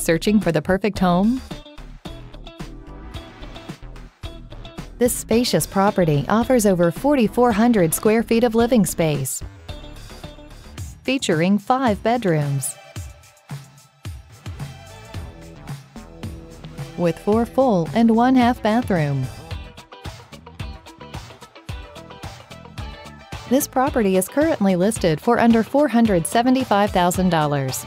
Searching for the perfect home? This spacious property offers over 4,400 square feet of living space, featuring 5 bedrooms. With 4 full and 1 half bathroom. This property is currently listed for under $475,000.